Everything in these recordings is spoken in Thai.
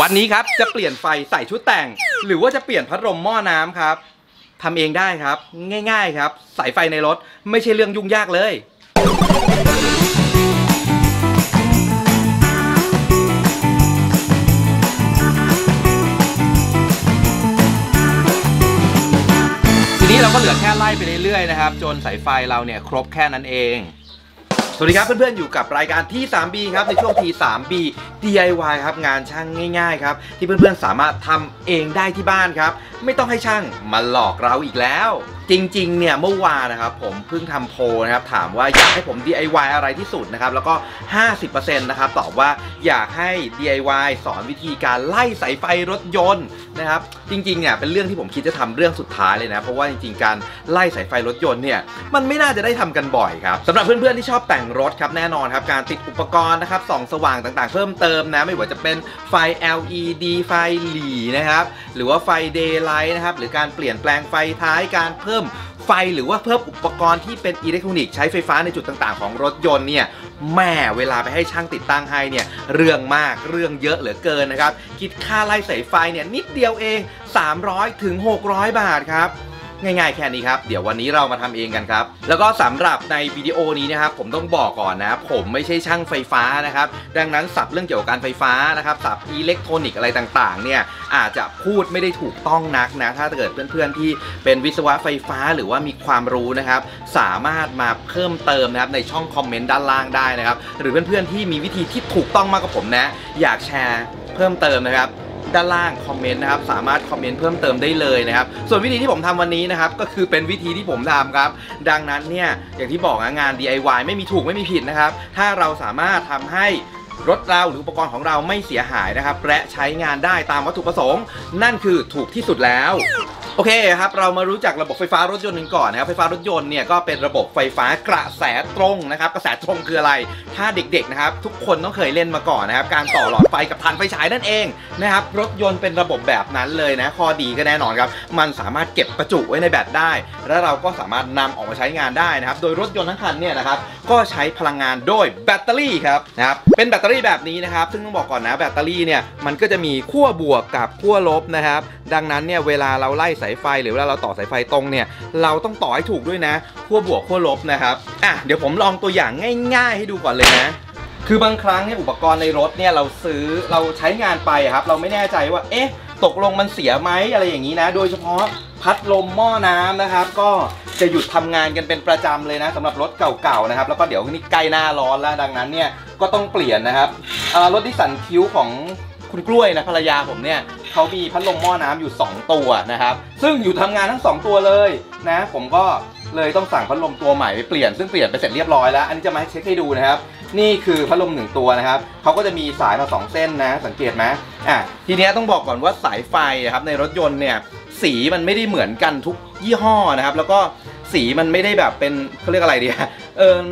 วันนี้ครับจะเปลี่ยนไฟใส่ชุดแต่งหรือว่าจะเปลี่ยนพัดลมหม้อน้ำครับทำเองได้ครับง่ายๆครับสายไฟในรถไม่ใช่เรื่องยุ่งยากเลยทีนี้เราก็เหลือแค่ไล่ไปเรื่อยๆนะครับจนสายไฟเราเนี่ยครบแค่นั้นเองสวัสดีครับเพื่อนๆอยู่กับรายการที่ 3B ครับในช่วง T3B DIY ครับงานช่างง่ายๆครับที่เพื่อนๆสามารถทำเองได้ที่บ้านครับไม่ต้องให้ช่างมาหลอกเราอีกแล้วจริงๆเนี่ยเมื่อวานนะครับผมเพิ่งทำโพลนะครับถามว่าอยากให้ผม DIY อะไรที่สุดนะครับแล้วก็ 50% นะครับตอบว่าอยากให้ DIY สอนวิธีการไล่สายไฟรถยนต์นะครับจริงๆเนี่ยเป็นเรื่องที่ผมคิดจะทำเรื่องสุดท้ายเลยนะเพราะว่าจริงๆการไล่สายไฟรถยนต์เนี่ยมันไม่น่าจะได้ทำกันบ่อยครับสำหรับเพื่อนๆที่ชอบแต่งรถครับแน่นอนครับการติดอุปกรณ์นะครับส่องสว่างต่างๆเพิ่มเติมนะไม่ว่าจะเป็นไฟ LED ไฟหลีนะครับหรือว่าไฟ Daylight นะครับหรือการเปลี่ยนแปลงไฟท้ายการเพิ่มไฟหรือว่าเพิ่มอุปกรณ์ที่เป็นอิเล็กทรอนิกส์ใช้ไฟฟ้าในจุดต่างๆของรถยนต์เนี่ยแม่เวลาไปให้ช่างติดตั้งให้เนี่ยเรื่องมากเรื่องเยอะเหลือเกินนะครับคิดค่าไล่สายไฟเนี่ยนิดเดียวเอง300 ถึง 600 บาทครับง่ายๆแค่นี้ครับเดี๋ยววันนี้เรามาทำเองกันครับแล้วก็สำหรับในวิดีโอนี้นะครับผมต้องบอกก่อนนะผมไม่ใช่ช่างไฟฟ้านะครับดังนั้นศัพท์เรื่องเกี่ยวกับการไฟฟ้านะครับศัพท์อิเล็กทรอนิกส์อะไรต่างๆเนี่ยอาจจะพูดไม่ได้ถูกต้องนักนะถ้าเกิดเพื่อนๆที่เป็นวิศวะไฟฟ้าหรือว่ามีความรู้นะครับสามารถมาเพิ่มเติมนะครับในช่องคอมเมนต์ด้านล่างได้นะครับหรือเพื่อนๆที่มีวิธีที่ถูกต้องมากกว่าผมนะอยากแชร์เพิ่มเติมนะครับด้านล่างคอมเมนต์นะครับสามารถคอมเมนต์เพิ่มเติมได้เลยนะครับส่วนวิธีที่ผมทำวันนี้นะครับก็คือเป็นวิธีที่ผมทำครับดังนั้นเนี่ยอย่างที่บอกงาน DIY ไม่มีถูกไม่มีผิดนะครับถ้าเราสามารถทำให้รถเราหรืออุปกรณ์ของเราไม่เสียหายนะครับและใช้งานได้ตามวัตถุประสงค์นั่นคือถูกที่สุดแล้วโอเคครับเรามารู้จักระบบไฟฟ้ารถยนต์กันก่อนนะครับไฟฟ้ารถยนต์เนี่ยก็เป็นระบบไฟฟ้ากระแสตรงนะครับกระแสตรงคืออะไรถ้าเด็กๆนะครับทุกคนต้องเคยเล่นมาก่อนนะครับการต่อหลอดไฟกับถ่านไฟฉายนั่นเองนะครับรถยนต์เป็นระบบแบบนั้นเลยนะข้อดีก็แน่นอนครับมันสามารถเก็บประจุไว้ในแบตได้และเราก็สามารถนำออกมาใช้งานได้นะครับโดยรถยนต์ทั้งคันเนี่ยนะครับก็ใช้พลังงานโดยแบตเตอรี่ครับนะครับเป็นแบตเตอรี่แบบนี้นะครับซึ่งต้องบอกก่อนนะแบตเตอรี่เนี่ยมันก็จะมีขั้วบวกกับขั้วลบนะครับดังนั้นเนี่ยเวลาเราไล่สายไฟหรือเวลาเราต่อสายไฟตรงเนี่ยเราต้องต่อให้ถูกด้วยนะขั้วบวกขั้วลบนะครับเดี๋ยวผมลองตัวอย่างง่ายๆให้ดูก่อนเลยนะคือบางครั้งเนี่ยอุปกรณ์ในรถเนี่ยเราซื้อเราใช้งานไปครับเราไม่แน่ใจว่าเอ๊ะตกลงมันเสียไหมอะไรอย่างนี้นะโดยเฉพาะพัดลมหม้อน้ำนะครับก็จะหยุดทำงานกันเป็นประจำเลยนะสำหรับรถเก่าๆนะครับแล้วก็เดี๋ยวนี้ใกล้หน้าร้อนแล้วดังนั้นเนี่ยก็ต้องเปลี่ยนนะครับรถNissan Qashqaiของคุณกล้วยนะภรรยาผมเนี่ยเขามีพัดลมหม้อน้ำอยู่2ตัวนะครับซึ่งอยู่ทำงานทั้ง2ตัวเลยนะผมก็เลยต้องสั่งพัดลมตัวใหม่ไปเปลี่ยนซึ่งเปลี่ยนไปเสร็จเรียบร้อยแล้วอันนี้จะมาให้เช็คให้ดูนะครับนี่คือพัดลม1ตัวนะครับเขาก็จะมีสายมา2เส้นนะสังเกตไหมทีนี้ต้องบอกก่อนว่าสายไฟนะครับในรถยนต์เนี่ยสีมันไม่ได้เหมือนกันทุกยี่ห้อนะครับแล้วก็สีมันไม่ได้แบบเป็นเขาเรียกอะไรดี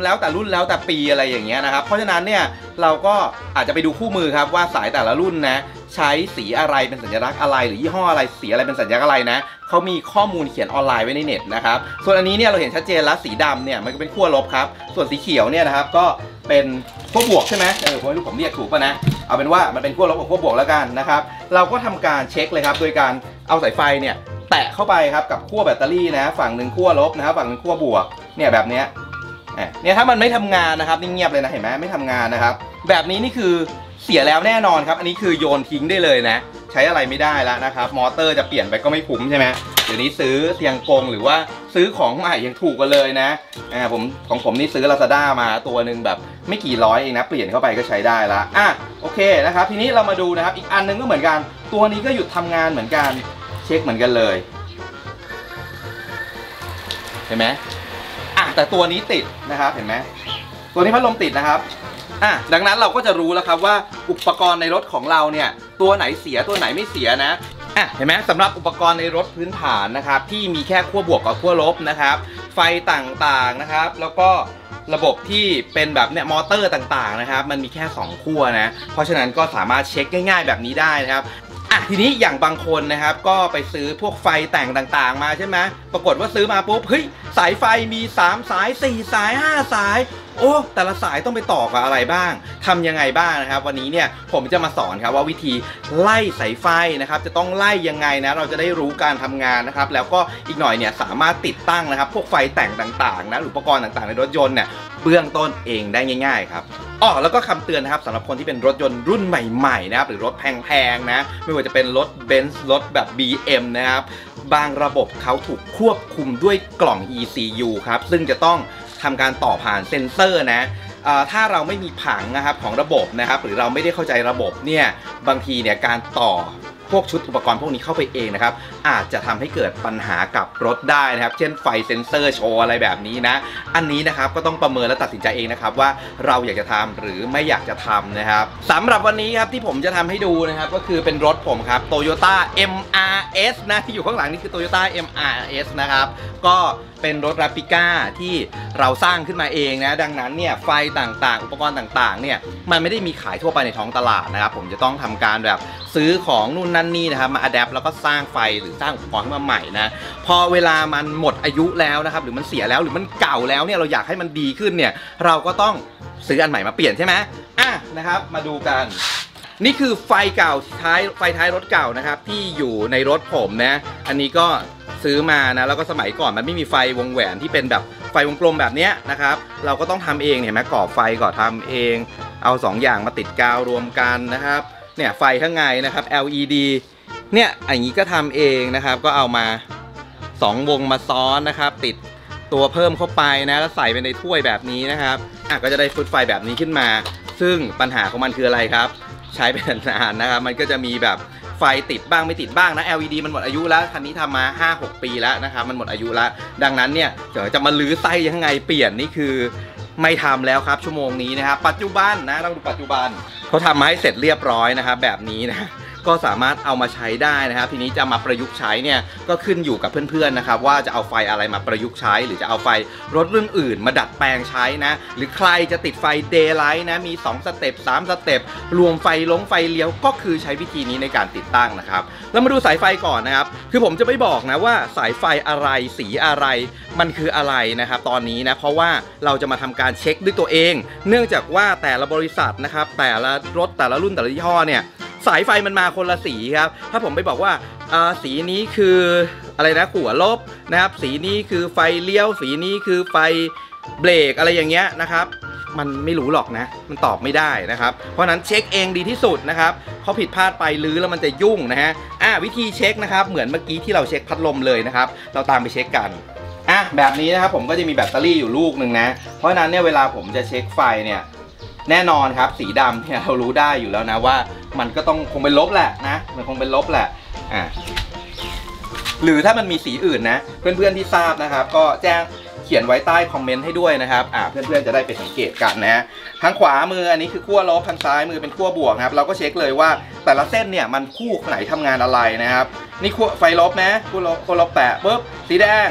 แล้วแต่รุ่นแล้วแต่ปีอะไรอย่างเงี้ยนะครับเพราะฉะนั้นเนี่ยเราก็อาจจะไปดูคู่มือครับว่าสายแต่ละรุ่นนะใช้สีอะไรเป็นสัญลักษณ์อะไรหรือยี่ห้ออะไรสีอะไรเป็นสัญลักษณ์อะไรนะเขามีข้อมูลเขียนออนไลน์ไว้ในเน็ตนะครับส่วนอันนี้เนี่ยเราเห็นชัดเจนแล้วสีดำเนี่ยมันก็เป็นขั้วลบครับส่วนสีเขียวเนี่ยนะครับก็เป็นขั้วบวกใช่ไหมผมไม่รู้ผมเรียกถูกป่ะนะเอาเป็นว่ามันเป็นขั้วลบกับขั้วบวกแล้วกันนะครับเราก็ทำการเช็คเลยครับโดยการเอาสายไฟเนี่ยแตะเข้าไปครับกับขั้วแบตเตอรี่นะฝั่งหนึ่งขั้วลบนะครับฝั่งหนึ่งขั้วบวกเนี่ยแบบนี้เนี่ยถ้ามันไม่ทำงานนะครับนิ่งเงียบเลยนะเห็นไหมไม่ทำงานนะครับแบบนี้นี่คือเสียแล้วแน่นอนครับอันนี้คือโยนทิ้งได้เลยนะใช้อะไรไม่ได้แล้วนะครับมอเตอร์จะเปลี่ยนไปก็ไม่คุ้มใช่ไหมเดี๋ยวนี้ซื้อเตียงกงหรือว่าซื้อของใหม่ยังถูกกันเลยนะของผมนี่ซื้อ Lazada มาตัวหนึ่งแบบไม่กี่ร้อยเองนะเปลี่ยนเข้าไปก็ใช้ได้ละโอเคนะครับทีนี้เรามาดูนะครับอีกอันนึงก็เหมือนกันตัวนี้ก็หยุดทำงานเหมือนกันเช็คเหมือนกันเลยเห็นไหมแต่ตัวนี้ติดนะครับเห็นไหมตัวนี้พัดลมติดนะครับดังนั้นเราก็จะรู้แล้วครับว่าอุปกรณ์ในรถของเราเนี่ยตัวไหนเสียตัวไหนไม่เสียนะเห็นไหมสำหรับอุปกรณ์ในรถพื้นฐานนะครับที่มีแค่ขั้วบวกกับขั้วลบนะครับไฟ ไฟต่างๆนะครับแล้วก็ระบบที่เป็นแบบเนี่ยมอเตอร์ต่างๆนะครับมันมีแค่2ขั้วนะเพราะฉะนั้นก็สามารถเช็คง่ายๆแบบนี้ได้นะครับอ่ะทีนี้อย่างบางคนนะครับก็ไปซื้อพวกไฟแต่งต่างๆมาใช่ไหมปรากฏว่าซื้อมาปุ๊บเฮ้ยสายไฟมี3สาย4สาย5สายโอ้แต่ละสายต้องไปต่อกับอะไรบ้างทำยังไงบ้างนะครับวันนี้เนี่ยผมจะมาสอนครับว่าวิธีไล่สายไฟนะครับจะต้องไล่ยังไงนะเราจะได้รู้การทำงานนะครับแล้วก็อีกหน่อยเนี่ยสามารถติดตั้งนะครับพวกไฟแต่งต่างๆนะอุปกรณ์ต่างๆในรถยนต์เนี่ยเบื้องต้นเองได้ง่ายๆครับอ๋อแล้วก็คำเตือนนะครับสำหรับคนที่เป็นรถยนต์รุ่นใหม่ๆนะครับหรือรถแพงๆนะไม่ว่าจะเป็นรถเบนซ์รถแบบ BM นะครับบางระบบเขาถูกควบคุมด้วยกล่อง ECU ครับซึ่งจะต้องทำการต่อผ่านเซ็นเซอร์นะถ้าเราไม่มีผังนะครับของระบบนะครับหรือเราไม่ได้เข้าใจระบบเนี่ยบางทีเนี่ยการต่อพวกชุดอุปกรณ์พวกนี้เข้าไปเองนะครับอาจจะทำให้เกิดปัญหากับรถได้นะครับเช่นไฟเซ็นเซอร์โชว์อะไรแบบนี้นะอันนี้นะครับก็ต้องประเมินและตัดสินใจเองนะครับว่าเราอยากจะทำหรือไม่อยากจะทำนะครับสำหรับวันนี้ครับที่ผมจะทำให้ดูนะครับก็คือเป็นรถผมครับ Toyota MRS นะที่อยู่ข้างหลังนี่คือ Toyota MRS นะครับก็เป็นรถ Replica ที่เราสร้างขึ้นมาเองนะดังนั้นเนี่ยไฟต่างๆอุปกรณ์ต่างๆเนี่ยมันไม่ได้มีขายทั่วไปในท้องตลาดนะครับผมจะต้องทำการแบบซื้อของนู่นนั่นนี่นะครับมาอัดแอปแล้วก็สร้างไฟหรือสร้างอุปกรณ์ขึ้นมาใหม่นะพอเวลามันหมดอายุแล้วนะครับหรือมันเสียแล้วหรือมันเก่าแล้วเนี่ยเราอยากให้มันดีขึ้นเนี่ยเราก็ต้องซื้ออันใหม่มาเปลี่ยนใช่ไหมอ่ะนะครับมาดูกันนี่คือไฟเก่าไฟท้ายรถเก่านะครับที่อยู่ในรถผมนะอันนี้ก็ซื้อมานะแล้วก็สมัยก่อนมันไม่มีไฟวงแหวนที่เป็นแบบไฟวงกลมแบบนี้นะครับเราก็ต้องทำเองเห็นไหมก่อไฟก่อทำเองเอา2อย่างมาติดกาวรวมกันนะครับเนี่ยไฟข้างในนะครับ LED เนี่ยอย่างนี้ก็ทำเองนะครับก็เอามา2วงมาซ้อนนะครับติดตัวเพิ่มเข้าไปนะแล้วใส่ไปในถ้วยแบบนี้นะครับอ่ะก็จะได้ฟุตไฟแบบนี้ขึ้นมาซึ่งปัญหาของมันคืออะไรครับใช้ไปนานนะครับมันก็จะมีแบบไฟติดบ้างไม่ติดบ้างนะ LED มันหมดอายุแล้วคันนี้ทำมา 5-6 ปีแล้วนะครับมันหมดอายุแล้วดังนั้นเนี่ยเดี๋ยวจะมาลื้อไส้ยังไงเปลี่ยนนี่คือไม่ทำแล้วครับชั่วโมงนี้นะครับปัจจุบันนะเราดูปัจจุบันเขาทำมาให้เสร็จเรียบร้อยนะครับแบบนี้นะก็สามารถเอามาใช้ได้นะครับทีนี้จะมาประยุกต์ใช้เนี่ยก็ขึ้นอยู่กับเพื่อนๆนะครับว่าจะเอาไฟอะไรมาประยุกต์ใช้หรือจะเอาไฟรถรุ่นอื่นมาดัดแปลงใช้นะหรือใครจะติดไฟ Daylight นะมี2สเต็ป3สเต็ปรวมไฟลงไฟเลี้ยวก็คือใช้วิธีนี้ในการติดตั้งนะครับแล้วมาดูสายไฟก่อนนะครับคือผมจะไม่บอกนะว่าสายไฟอะไรสีอะไรมันคืออะไรนะครับตอนนี้นะเพราะว่าเราจะมาทำการเช็คด้วยตัวเองเนื่องจากว่าแต่ละบริษัทนะครับแต่ละรถแต่ละรุ่นแต่ละยี่ห้อเนี่ยสายไฟมันมาคนละสีครับถ้าผมไปบอกว่าสีนี้คืออะไรนะขัวลบนะครับสีนี้คือไฟเลี้ยวสีนี้คือไฟเบรกอะไรอย่างเงี้ยนะครับมันไม่รู้หรอกนะมันตอบไม่ได้นะครับเพราะนั้นเช็คเองดีที่สุดนะครับเขาผิดพลาดไปลื้อแล้วมันจะยุ่งนะฮะวิธีเช็คนะครับเหมือนเมื่อกี้ที่เราเช็คพัดลมเลยนะครับเราตามไปเช็คกันแบบนี้นะครับผมก็จะมีแบตเตอรี่อยู่ลูกหนึ่งนะเพราะนั้นเนี่ยเวลาผมจะเช็คไฟเนี่ยแน่นอนครับสีดำเนี่ยเรารู้ได้อยู่แล้วนะว่ามันก็ต้องคงเป็นลบแหละนะมันคงเป็นลบแหละหรือถ้ามันมีสีอื่นนะเพื่อนๆที่ทราบนะครับก็แจ้งเขียนไว้ใต้คอมเมนต์ให้ด้วยนะครับเพื่อนๆจะได้ไปสังเกตกันนะทางขวามืออันนี้คือขั้วลบทางซ้ายมือเป็นขั้วบวกครับเราก็เช็คเลยว่าแต่ละเส้นเนี่ยมันคู่ไหนทำงานอะไรนะครับนี่ขั้วไฟลบนะขั้วลบแปะปุ๊บสีแดง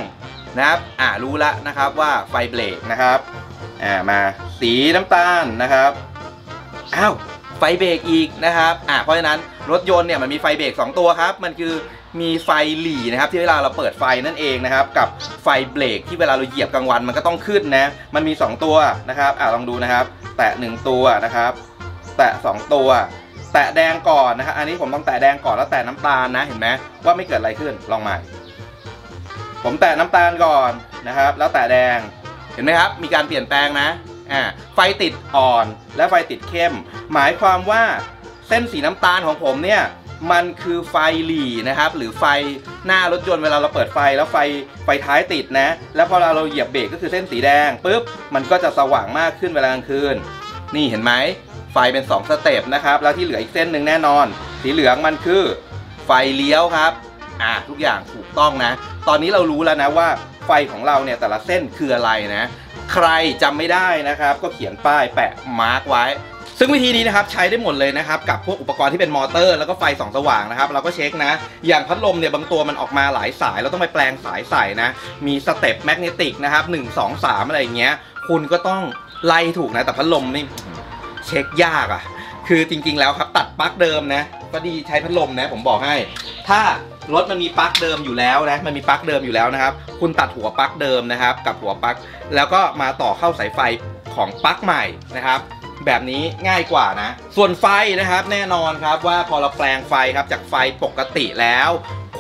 นะครับรู้ละนะครับว่าไฟเบรกนะครับมาสีน้ำตาลนะครับไฟเบรกอีกนะครับเพราะฉะนั้นรถยนต์เนี่ยมันมีไฟเบรก2ตัวครับมันคือมีไฟหลีนะครับที่เวลาเราเปิดไฟนั่นเองนะครับกับไฟเบรกที่เวลาเราเหยียบกลางวันมันก็ต้องขึ้นนะมันมี2ตัวนะครับลองดูนะครับแตะ1ตัวนะครับแตะ2ตัวแตะแดงก่อนนะครับอันนี้ผมต้องแตะแดงก่อนแล้วแตะน้ำตาลนะเห็นไหมว่าไม่เกิดอะไรขึ้นลองใหม่ผมแตะน้ำตาลก่อนนะครับแล้วแตะแดงเห็นไหมครับมีการเปลี่ยนแปลงนะไฟติดอ่อนและไฟติดเข้มหมายความว่าเส้นสีน้ำตาลของผมเนี่ยมันคือไฟหลีนะครับหรือไฟหน้ารถยนต์เวลาเราเปิดไฟแล้วไฟท้ายติดนะแล้วพอเราเหยียบเบรกก็คือเส้นสีแดงปุ๊บมันก็จะสว่างมากขึ้นเวลากลางคืนนี่เห็นไหมไฟเป็น2สเต็ปนะครับแล้วที่เหลืออีกเส้นหนึ่งแน่นอนสีเหลืองมันคือไฟเลี้ยวครับทุกอย่างถูกต้องนะตอนนี้เรารู้แล้วนะว่าไฟของเราเนี่ยแต่ละเส้นคืออะไรนะใครจำไม่ได้นะครับก็เขียนป้ายแปะมาร์กไว้ ซึ่งวิธีนี้นะครับใช้ได้หมดเลยนะครับกับพวกอุปกรณ์ที่เป็นมอเตอร์แล้วก็ไฟส่องสว่างนะครับเราก็เช็คนะอย่างพัดลมเนี่ยบางตัวมันออกมาหลายสายเราต้องไปแปลงสายใส่นะมีสเต็ปแมกเนติกนะครับ1 2 3อะไรอย่างเงี้ยคุณก็ต้องไล่ถูกนะแต่พัดลมนี่เช็คยากอ่ะคือจริงๆแล้วครับตัดปลั๊กเดิมนะก็ดีใช้พัดลมนะผมบอกให้ถ้ารถมันมีปลั๊กเดิมอยู่แล้วนะมันมีปลั๊กเดิมอยู่แล้วนะครับคุณตัดหัวปลั๊กเดิมนะครับกับหัวปลั๊กแล้วก็มาต่อเข้าสายไฟของปลั๊กใหม่นะครับแบบนี้ง่ายกว่านะส่วนไฟนะครับแน่นอนครับว่าพอเราแปลงไฟครับจากไฟปกติแล้ว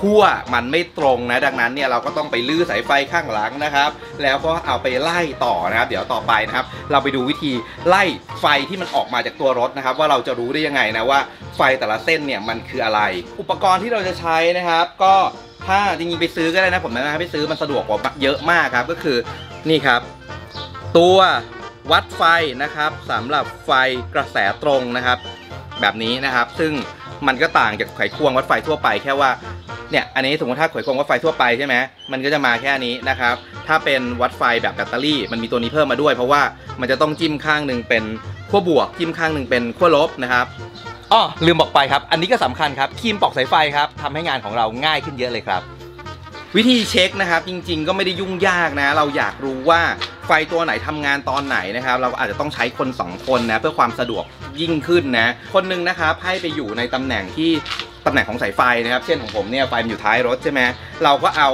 ขั้วมันไม่ตรงนะดังนั้นเนี่ยเราก็ต้องไปลื้อสายไฟข้างหลังนะครับแล้วก็เอาไปไล่ต่อนะครับเดี๋ยวต่อไปนะครับเราไปดูวิธีไล่ไฟที่มันออกมาจากตัวรถนะครับว่าเราจะรู้ได้ยังไงนะว่าไฟแต่ละเส้นเนี่ยมันคืออะไรอุปกรณ์ที่เราจะใช้นะครับก็ถ้าจริงๆไปซื้อก็ได้นะผมแนะนำไปซื้อมันสะดวกกว่าเยอะมากครับก็คือนี่ครับตัววัดไฟนะครับสำหรับไฟกระแสตรงนะครับแบบนี้นะครับซึ่งมันก็ต่างจากไขควงวัดไฟทั่วไปแค่ว่าเนี่ยอันนี้สมมติถ้าไขควงวัดไฟทั่วไปใช่ไหมมันก็จะมาแค่นี้นะครับถ้าเป็นวัดไฟแบบแบตเตอรี่มันมีตัวนี้เพิ่มมาด้วยเพราะว่ามันจะต้องจิ้มข้างหนึ่งเป็นขั้วบวกจิ้มข้างหนึ่งเป็นขั้วลบนะครับอ้อลืมบอกไปครับอันนี้ก็สำคัญครับครีมปอกสายไฟครับทำให้งานของเราง่ายขึ้นเยอะเลยครับวิธีเช็คนะครับจริงๆก็ไม่ได้ยุ่งยากนะเราอยากรู้ว่าไฟตัวไหนทำงานตอนไหนนะครับเราอาจจะต้องใช้คน2คนนะเพื่อความสะดวกยิ่งขึ้นนะคนนึงนะครับให้ไปอยู่ในตำแหน่งที่ตำแหน่งของสายไฟนะครับเช่นของผมเนี่ยไฟมันอยู่ท้ายรถใช่ไหมเราก็เอา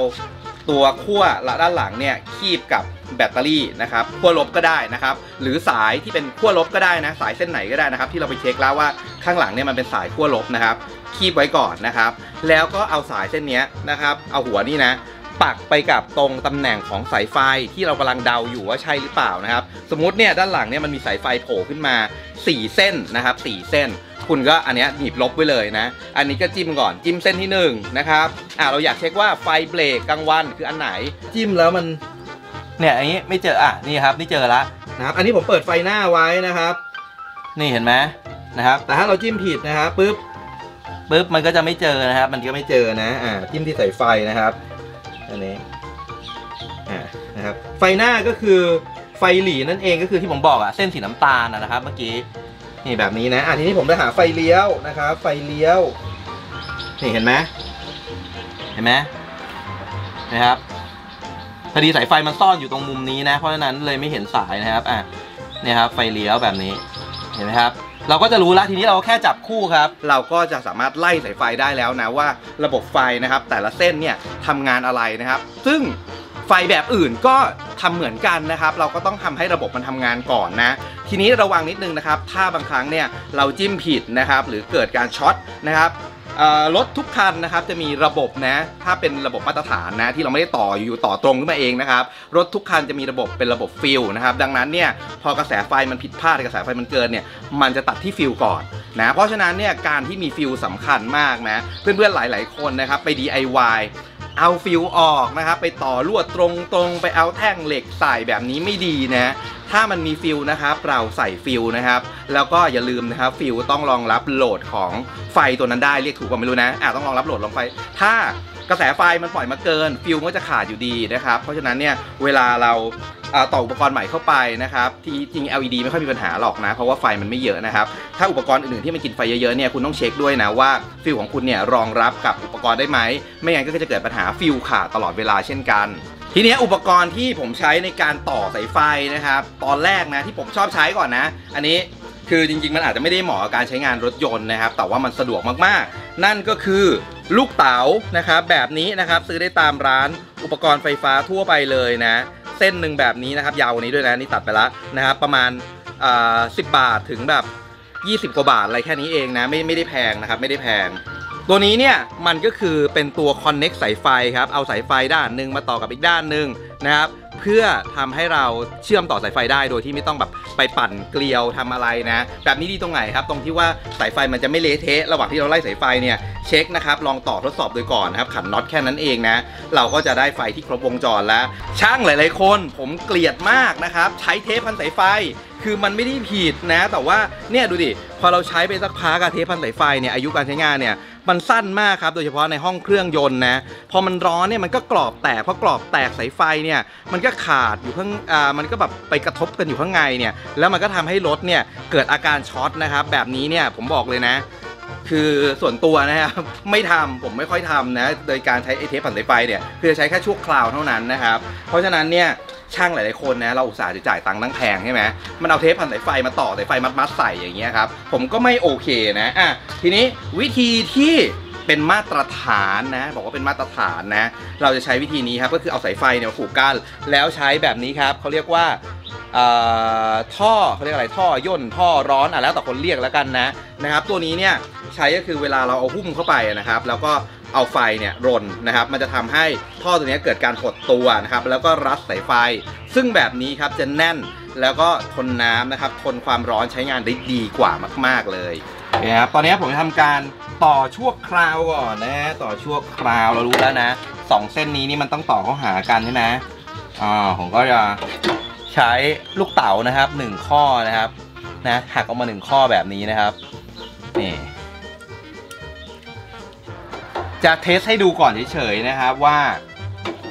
ตัวขั้วด้านหลังเนี่ยคีบกับแบตเตอรี่นะครับขั้วลบก็ได้นะครับหรือสายที่เป็นขั้วลบก็ได้นะสายเส้นไหนก็ได้นะครับที่เราไปเช็คแล้วว่าข้างหลังเนี่ยมันเป็นสายขั้วลบนะครับคีบไว้ก่อนนะครับแล้วก็เอาสายเส้นนี้นะครับเอาหัวนี่นะปักไปกับตรงตำแหน่งของสายไฟที่เรากำลังเดาอยู่ว่าใช่หรือเปล่านะครับสมมุติเนี่ยด้านหลังเนี่ยมันมีสายไฟโผล่ขึ้นมา4เส้นนะครับ4เส้นคุณก็อันนี้หนีบลบไว้เลยนะอันนี้ก็จิ้มก่อนจิ้มเส้นที่1นะครับเราอยากเช็คว่าไฟเบรกกลางวันคืออันไหนจิ้มแล้วมันเนี่ยอันนี้ไม่เจอนี่ครับนี่เจอแล้วนะครับอันนี้ผมเปิดไฟหน้าไว้นะครับนี่เห็นไหมนะครับแต่ถ้าเราจิ้มผิดนะครับปึ๊บมันก็จะไม่เจอนะครับมันก็ไม่เจอนะจิ้มที่สายไฟนะครับอันนี้นะครับไฟหน้าก็คือไฟหลีนั่นเองก็คือที่ผมบอกเส้นสีน้ำตาลนะครับเมื่อกี้นี่แบบนี้นะทีนี้ผมจะหาไฟเลี้ยวนะครับไฟเลี้ยวนี่เห็นไหมนะครับพอดีสายไฟมันซ่อนอยู่ตรงมุมนี้นะเพราะฉะนั้นเลยไม่เห็นสายนะครับเนี่ยครับไฟเลี้ยวแบบนี้เห็นไหมครับเราก็จะรู้แล้วทีนี้เราแค่จับคู่ครับเราก็จะสามารถไล่สายไฟได้แล้วนะว่าระบบไฟนะครับแต่ละเส้นเนี่ยทำงานอะไรนะครับซึ่งไฟแบบอื่นก็ทำเหมือนกันนะครับเราก็ต้องทำให้ระบบมันทำงานก่อนนะทีนี้ระวังนิดนึงนะครับถ้าบางครั้งเนี่ยเราจิ้มผิดนะครับหรือเกิดการช็อตนะครับรถทุกคันนะครับจะมีระบบนะถ้าเป็นระบบมาตรฐานนะที่เราไม่ได้ต่ออยู่ต่อตรงขึ้นมาเองนะครับรถทุกคันจะมีระบบเป็นระบบฟิวนะครับดังนั้นเนี่ยพอกระแสไฟมันผิดพลาดกระแสไฟมันเกินเนี่ยมันจะตัดที่ฟิวก่อนนะเพราะฉะนั้นเนี่ยการที่มีฟิวสำคัญมากนะเพื่อนๆหลายๆคนนะครับไป DIYเอาฟิวออกนะครับไปต่อลวดตรงไปเอาแท่งเหล็กใส่แบบนี้ไม่ดีนะถ้ามันมีฟิวนะครับเราใส่ฟิวนะครับแล้วก็อย่าลืมนะครับฟิวต้องรองรับโหลดของไฟตัวนั้นได้เรียกถูกป่ะไม่รู้นะต้องรองรับโหลดของไฟถ้ากระแสไฟมันปล่อยมาเกินฟิวก็จะขาดอยู่ดีนะครับเพราะฉะนั้นเนี่ยเวลาเราต่ออุปกรณ์ใหม่เข้าไปนะครับที่จริง LED ไม่ค่อยมีปัญหาหรอกนะเพราะว่าไฟมันไม่เยอะนะครับถ้าอุปกรณ์อื่นๆที่มันกินไฟเยอะๆเนี่ยคุณต้องเช็คด้วยนะว่าฟิวของคุณเนี่ยรองรับกับอุปกรณ์ได้ไหมไม่งั้นก็จะเกิดปัญหาฟิวขาดตลอดเวลาเช่นกันทีนี้อุปกรณ์ที่ผมใช้ในการต่อสายไฟนะครับตอนแรกนะที่ผมชอบใช้ก่อนนะอันนี้คือจริงๆมันอาจจะไม่ได้เหมาะกับการใช้งานรถยนต์นะครับแต่ว่ามันสะดวกมากๆนั่นก็คือลูกเต๋านะครับแบบนี้นะครับซื้อได้ตามร้านอุปกรณ์ไฟฟ้าทั่วไปเลยนะเส้นหนึ่งแบบนี้นะครับยาวนี้ด้วยนะนี่ตัดไปแล้วนะครับประมาณ10 บาทถึงแบบ20 กว่าบาทอะไรแค่นี้เองนะไม่ได้แพงนะครับไม่ได้แพงตัวนี้เนี่ยมันก็คือเป็นตัวคอนเน็กสายไฟครับเอาสายไฟด้านหนึ่งมาต่อกับอีกด้านหนึ่งนะครับเพื่อทำให้เราเชื่อมต่อสายไฟได้โดยที่ไม่ต้องแบบไปปั่นเกลียวทำอะไรนะแบบนี้ดีตรงไหนครับตรงที่ว่าสายไฟมันจะไม่เละเทะระหว่างที่เราไล่สายไฟเนี่ยเช็คนะครับลองต่อทดสอบโดยก่อนนะครับขันน็อตแค่นั้นเองนะเราก็จะได้ไฟที่ครบวงจรแล้วช่างหลายๆคนผมเกลียดมากนะครับใช้เทปพันสายไฟ คือมันไม่ได้ผิดนะแต่ว่าเนี่ยดูดิพอเราใช้ไปสักพักเทปพันสายไฟเนี่ยอายุการใช้งานเนี่ยมันสั้นมากครับโดยเฉพาะในห้องเครื่องยนต์นะพอมันร้อนเนี่ยมันก็กรอบแตกพอกรอบแตกสายไฟเนี่ยมันก็ขาดอยู่ข้างมันก็แบบไปกระทบกันอยู่ข้างในเนี่ยแล้วมันก็ทำให้รถเนี่ยเกิดอาการช็อตนะครับแบบนี้เนี่ยผมบอกเลยนะคือส่วนตัวนะครับไม่ทำผมไม่ค่อยทำนะโดยการใช้เทปพันสายไฟเนี่ยคือจะใช้แค่ชั่วคราวเท่านั้นนะครับเพราะฉะนั้นเนี่ยช่างหลายๆคนนะเราอุตส่าห์จะจ่ายตังค์ตั้งแพงใช่ไหมมันเอาเทปพันสายไฟมาต่อสายไฟมัดใส่อย่างเงี้ยครับผมก็ไม่โอเคนะทีนี้วิธีที่เป็นมาตรฐานนะบอกว่าเป็นมาตรฐานนะเราจะใช้วิธีนี้ครับก็คือเอาสายไฟเนี่ยผูกกันแล้วใช้แบบนี้ครับเขาเรียกว่าท่อเขาเรียกอะไรท่อย่นท่อร้อนแล้วแต่คนเรียกแล้วกันนะครับตัวนี้เนี่ยใช้ก็คือเวลาเราเอาหุ้มเข้าไปนะครับแล้วก็เอาไฟเนี่ยรนนะครับมันจะทำให้ท่อตัวนี้เกิดการหดตัวนะครับแล้วก็รัดสายไฟซึ่งแบบนี้ครับจะแน่นแล้วก็ทนน้ำนะครับทนความร้อนใช้งานได้ดีกว่ามากๆเลยนะครับตอนนี้ผมจะทำการต่อชั่วคราวก่อนนะต่อชั่วคราวเรารู้แล้วนะสองเส้นนี้นี่มันต้องต่อเข้าหากันใช่ไหมผมก็จะใช้ลูกเต๋านะครับ1ข้อนะครับนะหักออกมา1ข้อแบบนี้นะครับนี่จะเทสให้ดูก่อนเฉยๆนะครับว่า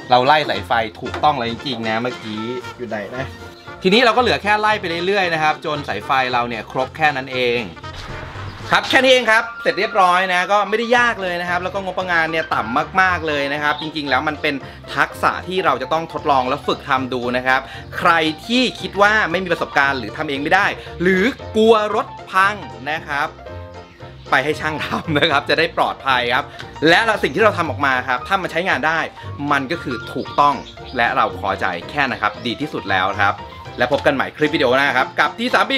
เราไล่สายไฟถูกต้องเลยจริงๆนะเมื่อกี้อยู่ไหนนะทีนี้เราก็เหลือแค่ไล่ไปเรื่อยๆนะครับจนสายไฟเราเนี่ยครบแค่นั้นเองครับแค่นี้เองครับเสร็จเรียบร้อยนะก็ไม่ได้ยากเลยนะครับแล้วก็งบประมาณเนี่ยต่ำมากๆเลยนะครับจริงๆแล้วมันเป็นทักษะที่เราจะต้องทดลองและฝึกทำดูนะครับใครที่คิดว่าไม่มีประสบการณ์หรือทำเองไม่ได้หรือกลัวรถพังนะครับไปให้ช่างทำนะครับจะได้ปลอดภัยครับและสิ่งที่เราทำออกมาครับถ้ามันใช้งานได้มันก็คือถูกต้องและเราพอใจแค่นะครับดีที่สุดแล้วครับและพบกันใหม่คลิปวิดีโอหน้าครับกับที่3 B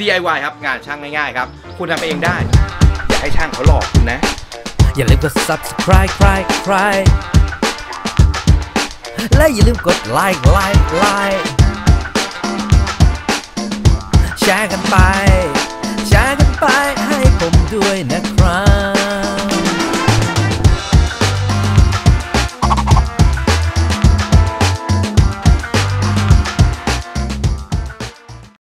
DIY ครับงานช่างง่ายๆครับคุณทำเองได้อย่าให้ช่างเขาหลอกคุณนะอย่าลืมกด subscribe และอย่าลืมกด like แชร์กันไปให้ผมด้วยนะครับ